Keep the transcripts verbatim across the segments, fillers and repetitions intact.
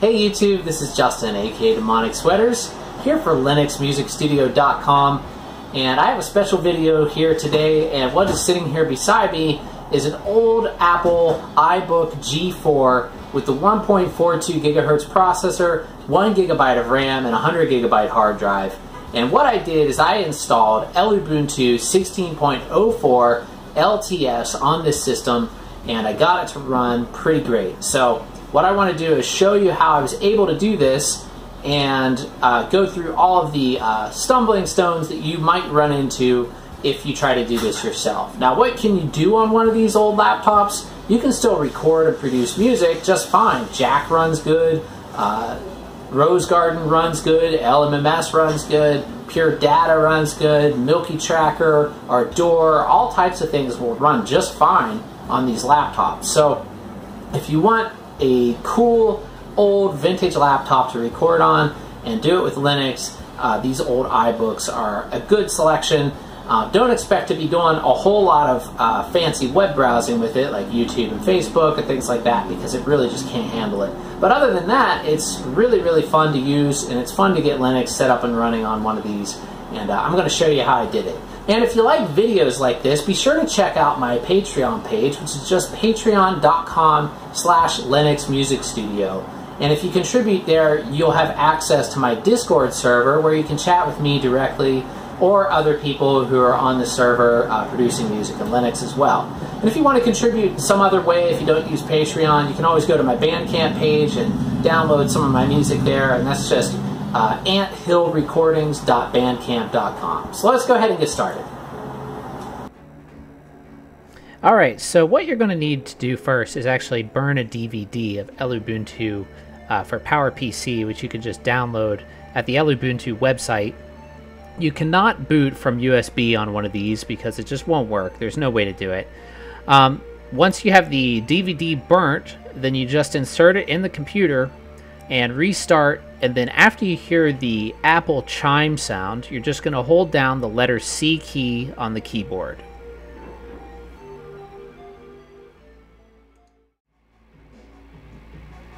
Hey YouTube, this is Justin, aka Demonic Sweaters, here for Linux Music Studio dot com, and I have a special video here today, and what is sitting here beside me is an old Apple iBook G four with the one point four two gigahertz processor, one gigabyte of RAM, and one hundred gigabyte hard drive. And what I did is I installed Lubuntu sixteen point oh four L T S on this system, and I got it to run pretty great. So what I want to do is show you how I was able to do this and uh, go through all of the uh, stumbling stones that you might run into if you try to do this yourself. Now, what can you do on one of these old laptops? You can still record and produce music just fine. Jack runs good, uh, Rosegarden runs good, L M M S runs good, Pure Data runs good, Milky Tracker, Ardour, all types of things will run just fine on these laptops. So if you want a cool old vintage laptop to record on and do it with Linux, uh, these old iBooks are a good selection. Uh, don't expect to be doing a whole lot of uh, fancy web browsing with it, like YouTube and Facebook and things like that, because it really just can't handle it. But other than that, it's really, really fun to use, and it's fun to get Linux set up and running on one of these, and uh, I'm going to show you how I did it. And if you like videos like this, be sure to check out my Patreon page, which is just patreon dot com slash Linux Music Studio. And if you contribute there, you'll have access to my Discord server where you can chat with me directly or other people who are on the server uh, producing music in Linux as well. And if you want to contribute in some other way, if you don't use Patreon, you can always go to my Bandcamp page and download some of my music there, and that's just Uh, anth hill recordings dot bandcamp dot com. So let's go ahead and get started. Alright, so what you're going to need to do first is actually burn a D V D of Lubuntu uh, for PowerPC, which you can just download at the Lubuntu website. You cannot boot from U S B on one of these because it just won't work. There's no way to do it. Um, once you have the D V D burnt, then you just insert it in the computer and restart, and then after you hear the Apple chime sound, you're just going to hold down the letter C key on the keyboard.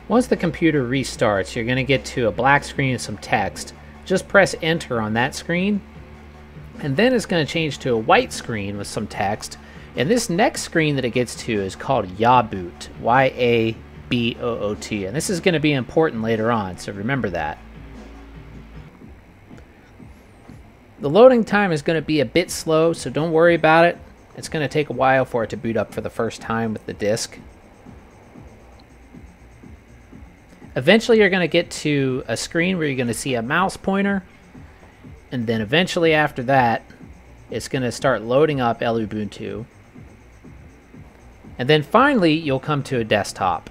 Once the computer restarts, you're going to get to a black screen and some text. Just press enter on that screen, and then it's going to change to a white screen with some text. And this next screen that it gets to is called Yaboot, Y A B O O T, and this is going to be important later on, so remember that. The loading time is going to be a bit slow, so don't worry about it. It's going to take a while for it to boot up for the first time with the disk. Eventually you're going to get to a screen where you're going to see a mouse pointer, and then eventually after that it's going to start loading up Lubuntu, and then finally you'll come to a desktop.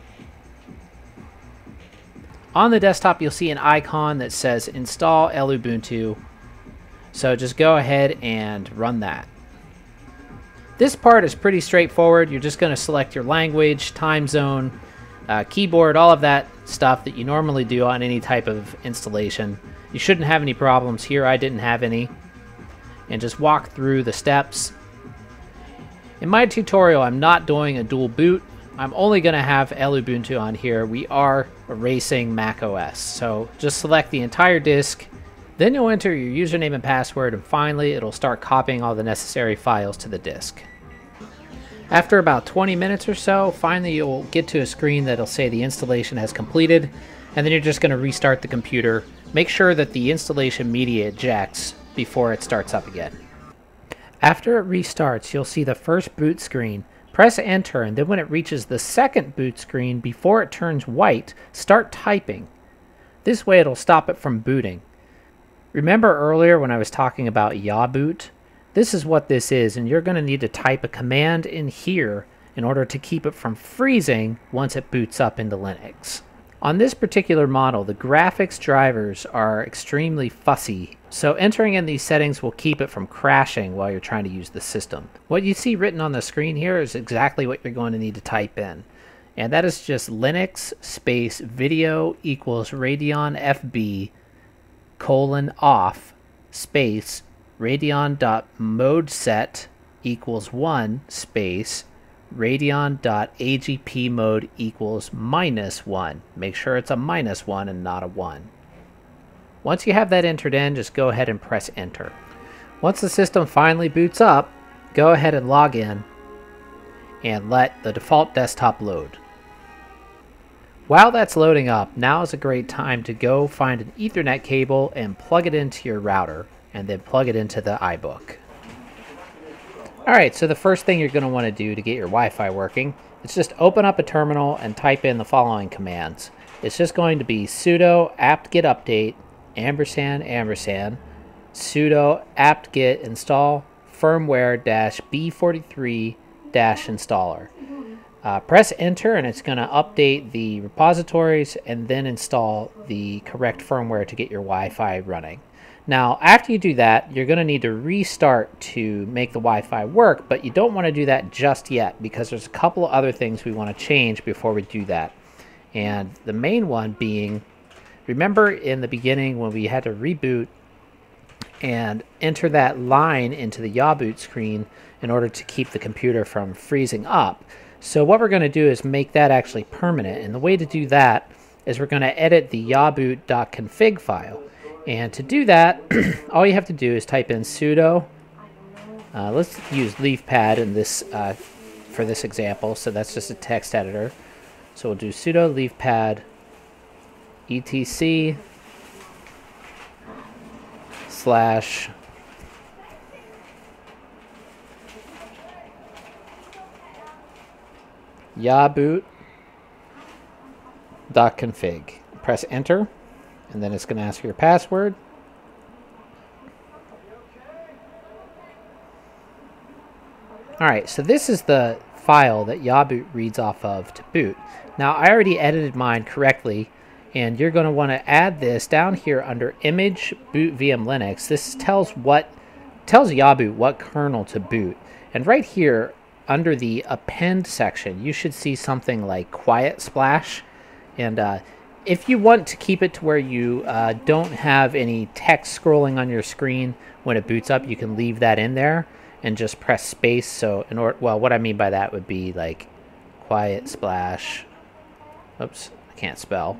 On the desktop, you'll see an icon that says install Lubuntu. So just go ahead and run that. This part is pretty straightforward. You're just going to select your language, time zone, uh, keyboard, all of that stuff that you normally do on any type of installation. You shouldn't have any problems here. I didn't have any. And just walk through the steps. In my tutorial, I'm not doing a dual boot. I'm only going to have Lubuntu on here. We are erasing Mac O S. So just select the entire disk, then you'll enter your username and password, and finally it'll start copying all the necessary files to the disk. After about twenty minutes or so, finally you'll get to a screen that'll say the installation has completed, and then you're just going to restart the computer. Make sure that the installation media ejects before it starts up again. After it restarts, you'll see the first boot screen. Press enter, and then when it reaches the second boot screen, before it turns white, start typing. This way it'll stop it from booting. Remember earlier when I was talking about Yaboot? This is what this is, and you're going to need to type a command in here in order to keep it from freezing once it boots up into Linux. On this particular model, the graphics drivers are extremely fussy, so entering in these settings will keep it from crashing while you're trying to use the system. What you see written on the screen here is exactly what you're going to need to type in. And that is just Linux space video equals Radeon F B colon off space Radeon dot mode set equals one space Radeon.A G P mode equals minus one. Make sure it's a minus one and not a one. Once you have that entered in, just go ahead and press enter. Once the system finally boots up, go ahead and log in and let the default desktop load. While that's loading up, now is a great time to go find an Ethernet cable and plug it into your router, and then plug it into the iBook. Alright, so the first thing you're going to want to do to get your Wi-Fi working is just open up a terminal and type in the following commands. It's just going to be sudo apt-get update ampersand ampersand sudo apt-get install firmware-b forty-three-installer. Uh, press enter and it's going to update the repositories and then install the correct firmware to get your Wi-Fi running. Now after you do that, you're going to need to restart to make the Wi-Fi work, but you don't want to do that just yet because there's a couple of other things we want to change before we do that. And the main one being, remember in the beginning when we had to reboot and enter that line into the Yaboot screen in order to keep the computer from freezing up. So what we're going to do is make that actually permanent, and the way to do that is we're going to edit the yaboot.config file. And to do that, all you have to do is type in sudo, uh, let's use LeafPad in this, uh, for this example, so that's just a text editor. So we'll do sudo leafpad etc slash yaboot.config. Press enter, and then it's going to ask for your password. Alright, so this is the file that Yaboot reads off of to boot. Now I already edited mine correctly, and you're going to want to add this down here under image boot V M Linux. This tells what tells Yaboot what kernel to boot, and right here under the append section, you should see something like Quiet Splash. And uh, if you want to keep it to where you uh, don't have any text scrolling on your screen when it boots up, you can leave that in there and just press space. So in order, well, what I mean by that would be like Quiet Splash. Oops, I can't spell.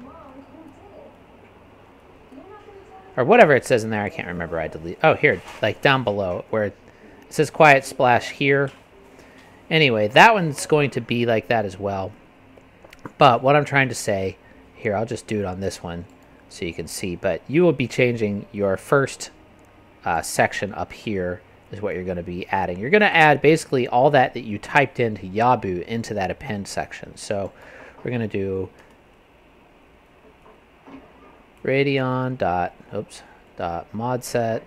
Or whatever it says in there, I can't remember. I delete. Oh, here, like down below where it says Quiet Splash here. Anyway, that one's going to be like that as well. But what I'm trying to say here, I'll just do it on this one so you can see. But you will be changing your first uh, section up here is what you're going to be adding. You're going to add basically all that that you typed into Yaboot into that append section. So we're going to do Radeon dot, oops, dot mod set.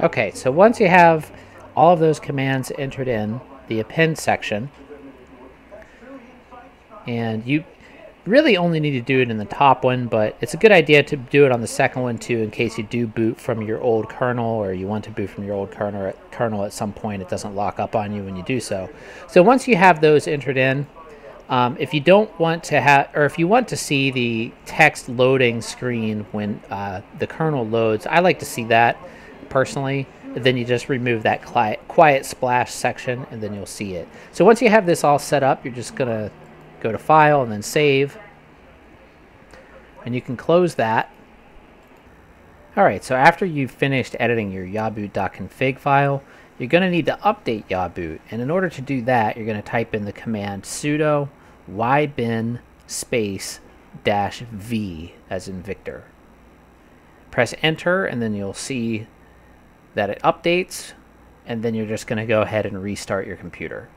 Okay, so once you have all of those commands entered in the append section, and you really only need to do it in the top one, but it's a good idea to do it on the second one too in case you do boot from your old kernel, or you want to boot from your old kernel kernel at some point. It doesn't lock up on you when you do so. So once you have those entered in, um, if you don't want to have, or if you want to see the text loading screen when uh, the kernel loads, I like to see that personally, then you just remove that quiet, quiet splash section and then you'll see it. So once you have this all set up, you're just gonna go to file and then save, and you can close that. Alright, so after you've finished editing your yaboot.config file, you're gonna need to update Yaboot, and in order to do that, you're gonna type in the command sudo ybin space dash v as in Victor. Press enter and then you'll see that it updates, and then you're just going to go ahead and restart your computer.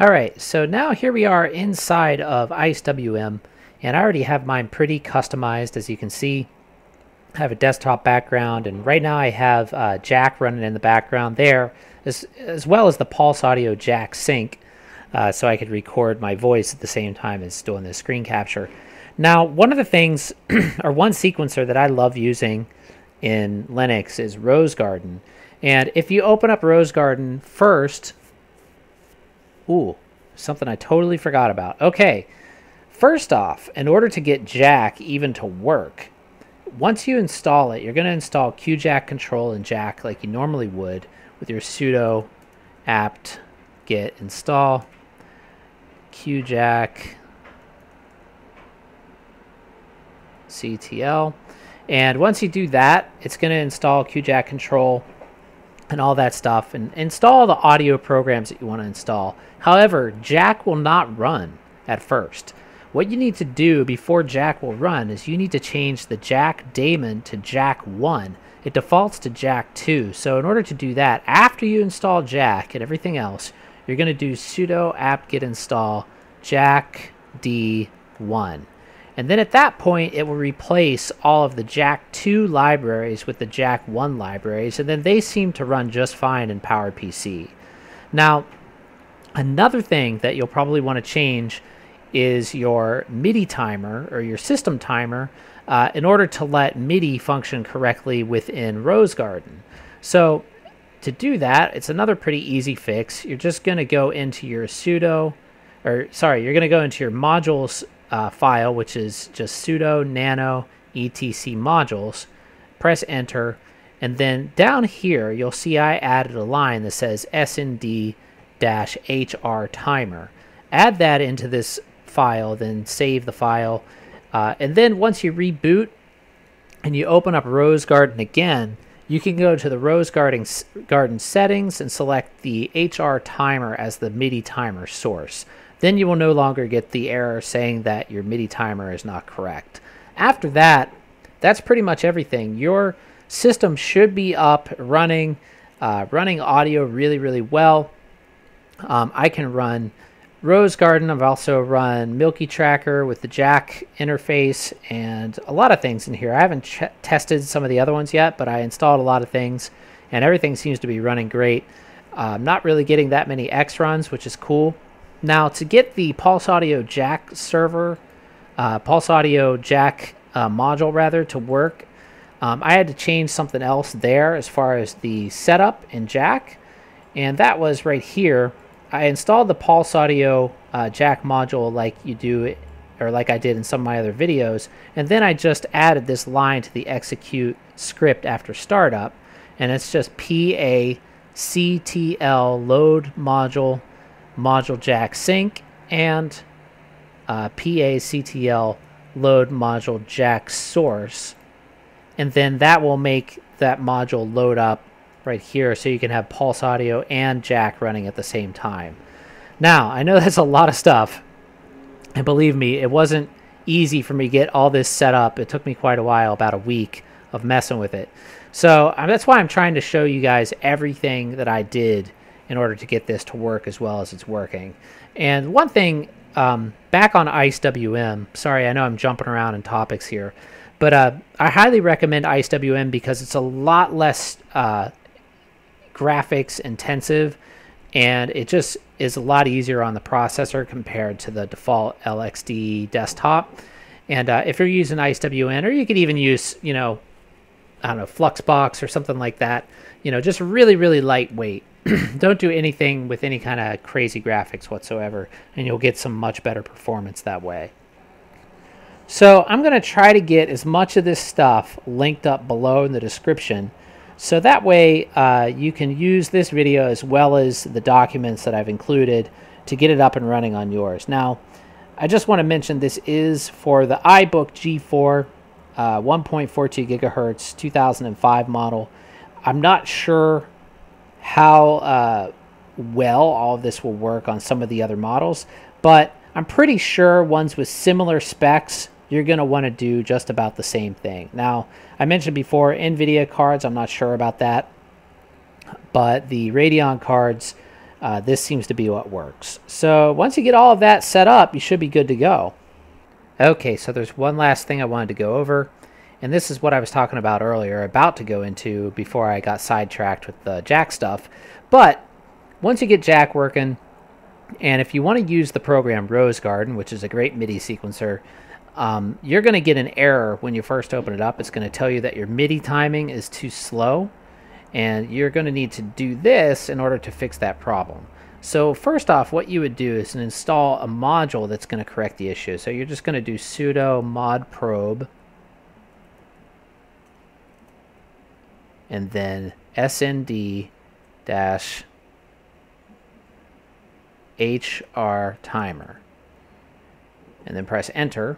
Alright, so now here we are inside of IceWM, and I already have mine pretty customized, as you can see. I have a desktop background, and right now I have uh, Jack running in the background there, as, as well as the Pulse Audio Jack Sync, uh, so I could record my voice at the same time as doing the screen capture. Now, one of the things, or one sequencer that I love using in Linux is Rosegarden. And if you open up Rosegarden first, ooh, something I totally forgot about. Okay, first off, in order to get Jack even to work, once you install it, you're going to install QjackCtl and Jack like you normally would with your sudo apt get install QjackCtl. And once you do that, it's going to install QjackCtl and all that stuff and install the audio programs that you want to install. However, Jack will not run at first. What you need to do before Jack will run is you need to change the Jack daemon to Jack one. It defaults to Jack two. So in order to do that, after you install Jack and everything else, you're going to do sudo apt-get install jack d one. And then at that point, it will replace all of the Jack two libraries with the Jack one libraries, and then they seem to run just fine in PowerPC. Now, another thing that you'll probably want to change is your MIDI timer or your system timer uh, in order to let MIDI function correctly within Rosegarden. So to do that, it's another pretty easy fix. You're just going to go into your sudo, or sorry, you're going to go into your modules Uh, file, which is just sudo nano etc modules, press enter, and then down here you'll see I added a line that says snd-hr timer. Add that into this file, then save the file, uh, and then once you reboot and you open up Rosegarden again, you can go to the Rosegarden settings and select the H R timer as the MIDI timer source. Then you will no longer get the error saying that your MIDI timer is not correct. After that, that's pretty much everything. Your system should be up, running, uh, running audio really, really well. Um, I can run Rosegarden. I've also run Milky Tracker with the Jack interface and a lot of things in here. I haven't ch tested some of the other ones yet, but I installed a lot of things, and everything seems to be running great. Uh, I'm not really getting that many X runs, which is cool. Now, to get the Pulse Audio Jack server, uh, Pulse Audio Jack uh, module, rather, to work, um, I had to change something else there as far as the setup in Jack, and that was right here. I installed the Pulse Audio uh, Jack module like you do, or like I did in some of my other videos, and then I just added this line to the execute script after startup, and it's just P A C T L load module module jack sync and uh, P A C T L load module jack source, and then that will make that module load up right here so you can have Pulse Audio and Jack running at the same time. Now, I know that's a lot of stuff, and believe me, it wasn't easy for me to get all this set up. It took me quite a while, about a week of messing with it. So um, that's why I'm trying to show you guys everything that I did in order to get this to work as well as it's working. And one thing, um, back on IceWM, sorry, I know I'm jumping around in topics here, but uh, I highly recommend IceWM because it's a lot less uh, graphics intensive, and it just is a lot easier on the processor compared to the default L X D E desktop. And uh, if you're using IceWM, or you could even use, you know, I don't know, Fluxbox or something like that, you know, just really, really lightweight. Don't do anything with any kind of crazy graphics whatsoever, and you'll get some much better performance that way. So I'm going to try to get as much of this stuff linked up below in the description, so that way uh, you can use this video as well as the documents that I've included to get it up and running on yours. Now, I just want to mention this is for the iBook G four uh, one point four two gigahertz two thousand five model. I'm not sure how uh, well all of this will work on some of the other models, but I'm pretty sure ones with similar specs, you're going to want to do just about the same thing. Now, I mentioned before, NVIDIA cards, I'm not sure about that, but the Radeon cards, uh, this seems to be what works. So once you get all of that set up, you should be good to go. Okay, so there's one last thing I wanted to go over, And this is what I was talking about earlier, about to go into before I got sidetracked with the Jack stuff. But once you get Jack working, and if you want to use the program Rosegarden, which is a great MIDI sequencer, um, you're going to get an error when you first open it up. It's going to tell you that your MIDI timing is too slow, and you're going to need to do this in order to fix that problem. So first off, what you would do is install a module that's going to correct the issue. So you're just going to do sudo modprobe and then snd-hrtimer, and then press enter,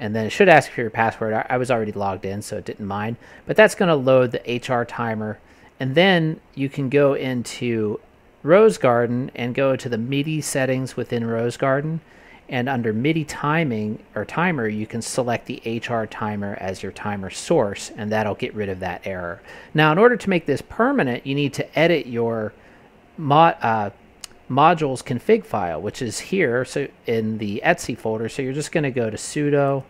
and then it should ask for your password. I, I was already logged in, so it didn't mind, but that's going to load the H R timer, and then you can go into Rosegarden and go to the MIDI settings within Rosegarden, and under MIDI timing or timer, you can select the H R timer as your timer source, and that'll get rid of that error. Now, in order to make this permanent, you need to edit your mod, uh, modules config file, which is here, so in the Etsy folder. So you're just going to go to sudo,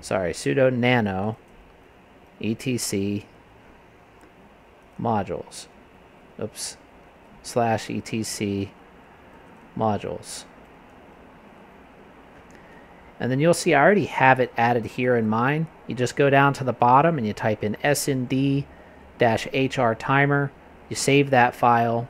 sorry, sudo nano etc modules. Oops, slash etc modules. And then you'll see I already have it added here in mine. You just go down to the bottom and you type in snd-hr timer. You save that file.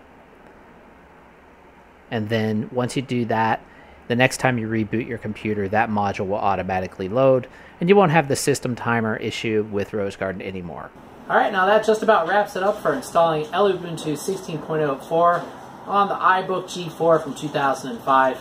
And then once you do that, the next time you reboot your computer, that module will automatically load, and you won't have the system timer issue with Rosegarden anymore. All right, now that just about wraps it up for installing Lubuntu sixteen point oh four on the iBook G four from two thousand five.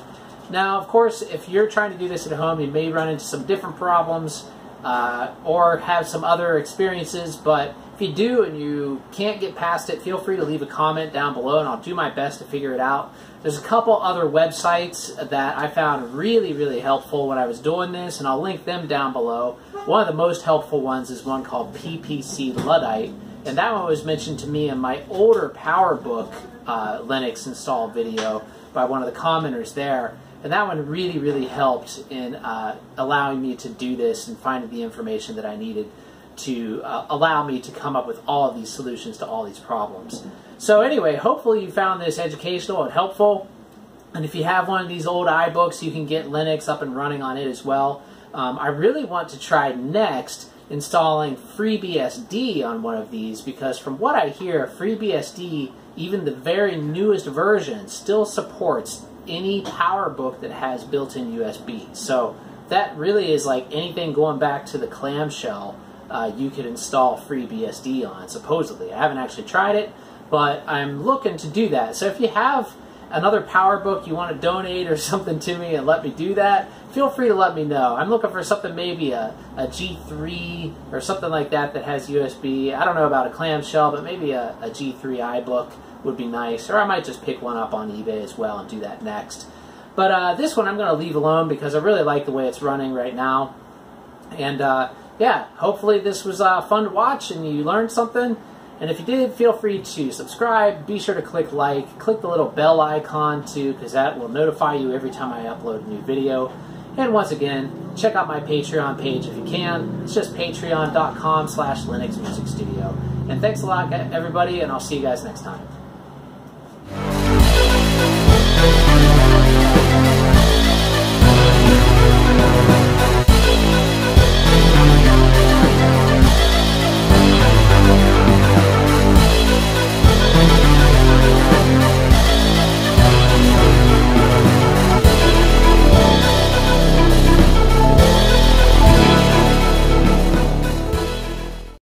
Now, of course, if you're trying to do this at home, you may run into some different problems uh, or have some other experiences, but if you do and you can't get past it, feel free to leave a comment down below, and I'll do my best to figure it out. There's a couple other websites that I found really, really helpful when I was doing this, and I'll link them down below. One of the most helpful ones is one called P P C Luddite, and that one was mentioned to me in my older PowerBook uh, Linux install video by one of the commenters there, and that one really, really helped in uh, allowing me to do this and finding the information that I needed to uh, allow me to come up with all of these solutions to all these problems. So anyway, hopefully you found this educational and helpful, and if you have one of these old iBooks, you can get Linux up and running on it as well. Um, I really want to try next installing FreeBSD on one of these, because from what I hear, FreeBSD, even the very newest version, still supports any PowerBook that has built-in U S B. So that really is like anything going back to the clamshell. Uh, you could install FreeBSD on, supposedly. I haven't actually tried it, but I'm looking to do that. So if you have another PowerBook you want to donate or something to me and let me do that, feel free to let me know. I'm looking for something, maybe a, a G three or something like that that has U S B. I don't know about a clamshell, but maybe a, a G three iBook would be nice. Or I might just pick one up on eBay as well and do that next. But uh, this one I'm going to leave alone because I really like the way it's running right now. And uh, yeah, hopefully this was uh, fun to watch and you learned something. And if you did, feel free to subscribe. Be sure to click like. Click the little bell icon, too, because that will notify you every time I upload a new video. And once again, check out my Patreon page if you can. It's just patreon dot com slash Linux Music Studio. And thanks a lot, everybody, and I'll see you guys next time.